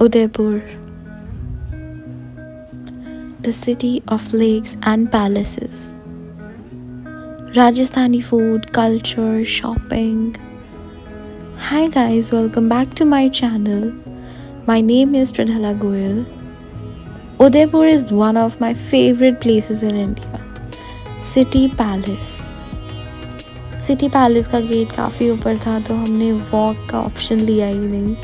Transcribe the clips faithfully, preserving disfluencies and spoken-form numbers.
Udaipur, the city of lakes and palaces. Rajasthani food, culture, shopping. Hi guys, welcome back to my channel. My name is Predella Goyal. Udaipur is one of my favorite places in India. City Palace. City palace का gate काफ़ी ऊपर था तो हमने walk का option लिया ही नहीं।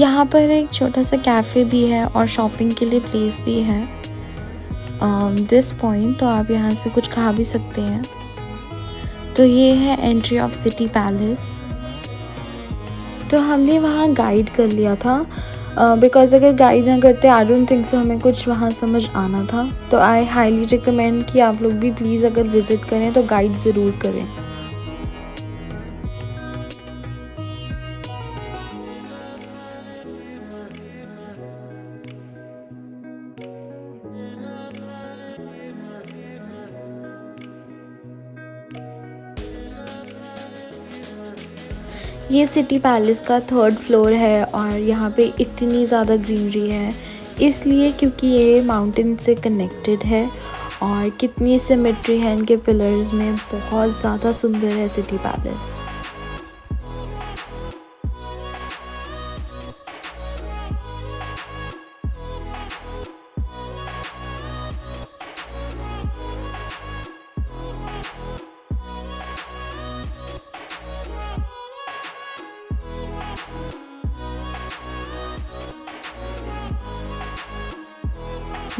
यहाँ पर एक छोटा सा कैफ़े भी है और शॉपिंग के लिए प्लेस भी है दिस पॉइंट, तो आप यहाँ से कुछ खा भी सकते हैं। तो ये है एंट्री ऑफ सिटी पैलेस। तो हमने वहाँ गाइड कर लिया था बिकॉज uh, अगर गाइड ना करते आई डोंट थिंक सो हमें कुछ वहाँ समझ आना था। तो आई हाईली रिकमेंड कि आप लोग भी प्लीज़ अगर विज़िट करें तो गाइड ज़रूर करें। ये सिटी पैलेस का थर्ड फ्लोर है और यहाँ पे इतनी ज़्यादा ग्रीनरी है इसलिए क्योंकि ये माउंटेन से कनेक्टेड है और कितनी सिमेट्री है इनके पिलर्स में, बहुत ज़्यादा सुंदर है सिटी पैलेस।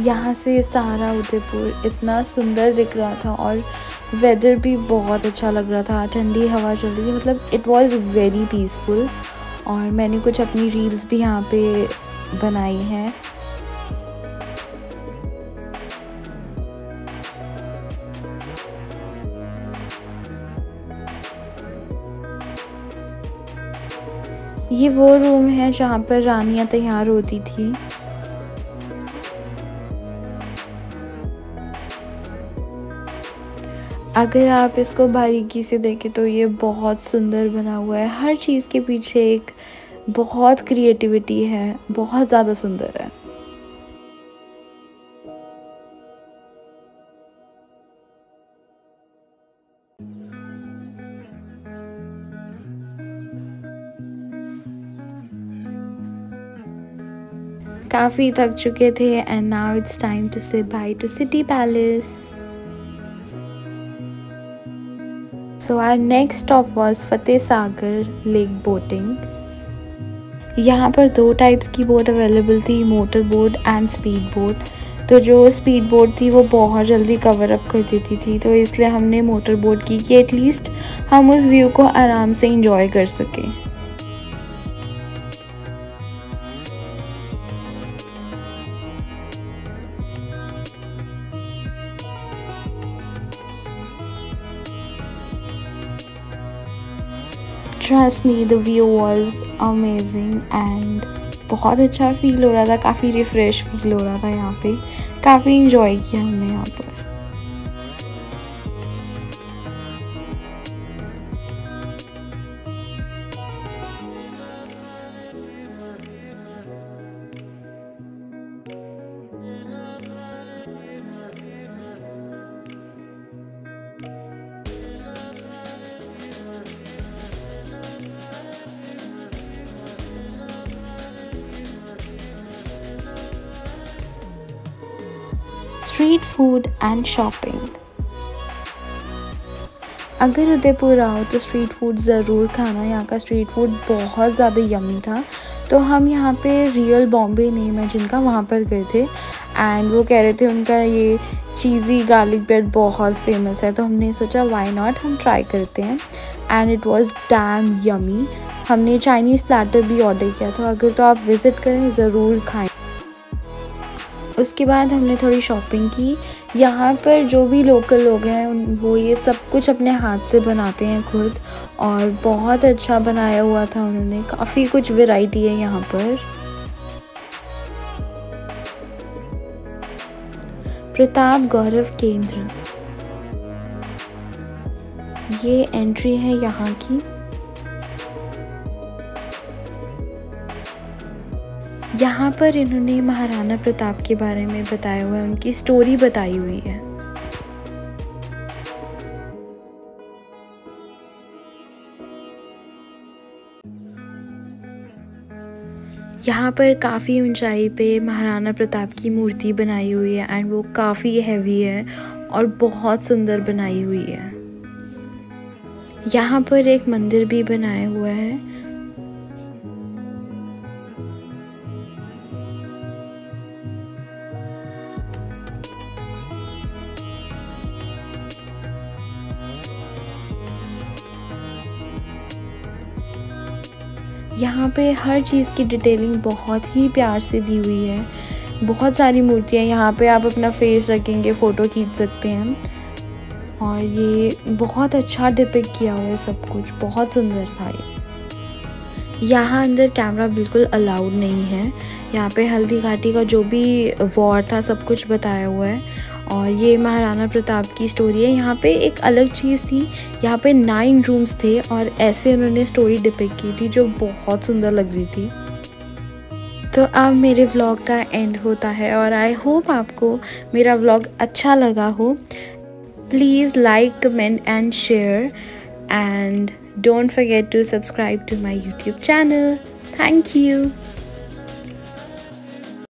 यहाँ से सारा उदयपुर इतना सुंदर दिख रहा था और वेदर भी बहुत अच्छा लग रहा था, ठंडी हवा चल रही थी, मतलब इट वाज वेरी पीसफुल। और मैंने कुछ अपनी रील्स भी यहाँ पे बनाई हैं। ये वो रूम है जहाँ पर रानियाँ तैयार होती थी। अगर आप इसको बारीकी से देखें तो ये बहुत सुंदर बना हुआ है, हर चीज़ के पीछे एक बहुत क्रिएटिविटी है, बहुत ज़्यादा सुंदर है। काफ़ी थक चुके थे and now it's time to say bye to city palace. So our next stop was Fateh Sagar lake boating. यहाँ पर दो टाइप्स की बोट अवेलेबल थी, motor boat and speed boat. तो जो स्पीड बोट थी वो बहुत जल्दी कवर अप कर देती थी तो इसलिए हमने मोटर बोट की कि एटलीस्ट हम उस व्यू को आराम से इंजॉय कर सकें। Trust me, the view was amazing and बहुत अच्छा फील हो रहा था, काफ़ी रिफ़्रेश फील हो रहा था, यहाँ पे काफ़ी इंजॉय किया हमने यहाँ पर। Street food and shopping. अगर उदयपुर आओ तो स्ट्रीट फूड ज़रूर खाना, यहाँ का स्ट्रीट फूड बहुत ज़्यादा यम्मी था। तो हम यहाँ पे रियल बॉम्बे नेम है जिनका, वहाँ पर गए थे एंड वो कह रहे थे उनका ये चीज़ी गार्लिक ब्रेड बहुत फेमस है, तो हमने सोचा वाई नॉट हम ट्राई करते हैं and it was damn yummy. हमने चाइनीज़ प्लेटर भी ऑर्डर किया था, अगर तो आप विज़िट करें ज़रूर खाएँ। उसके बाद हमने थोड़ी शॉपिंग की। यहाँ पर जो भी लोकल लोग हैं वो ये सब कुछ अपने हाथ से बनाते हैं खुद और बहुत अच्छा बनाया हुआ था उन्होंने, काफ़ी कुछ वैरायटी है यहाँ पर। प्रताप गौरव केंद्र, ये एंट्री है यहाँ की। यहाँ पर इन्होंने महाराणा प्रताप के बारे में बताया हुआ है, उनकी स्टोरी बताई हुई है। यहाँ पर काफ़ी ऊंचाई पे महाराणा प्रताप की मूर्ति बनाई हुई है एंड वो काफ़ी हैवी है और बहुत सुंदर बनाई हुई है। यहाँ पर एक मंदिर भी बनाया हुआ है। यहाँ पे हर चीज़ की डिटेलिंग बहुत ही प्यार से दी हुई है। बहुत सारी मूर्तियाँ यहाँ पे, आप अपना फेस रखेंगे फ़ोटो खींच सकते हैं। और ये बहुत अच्छा डिपिक्ट किया हुआ है सब कुछ, बहुत सुंदर था ये। यहाँ अंदर कैमरा बिल्कुल अलाउड नहीं है। यहाँ पे हल्दी घाटी का जो भी वॉर था सब कुछ बताया हुआ है। और ये महाराणा प्रताप की स्टोरी है। यहाँ पे एक अलग चीज़ थी, यहाँ पे नाइन रूम्स थे और ऐसे उन्होंने स्टोरी डिपिक्ट की थी जो बहुत सुंदर लग रही थी। तो अब मेरे व्लॉग का एंड होता है और आई होप आपको मेरा व्लॉग अच्छा लगा हो। Please like, comment and share and don't forget to subscribe to my YouTube channel. Thank you.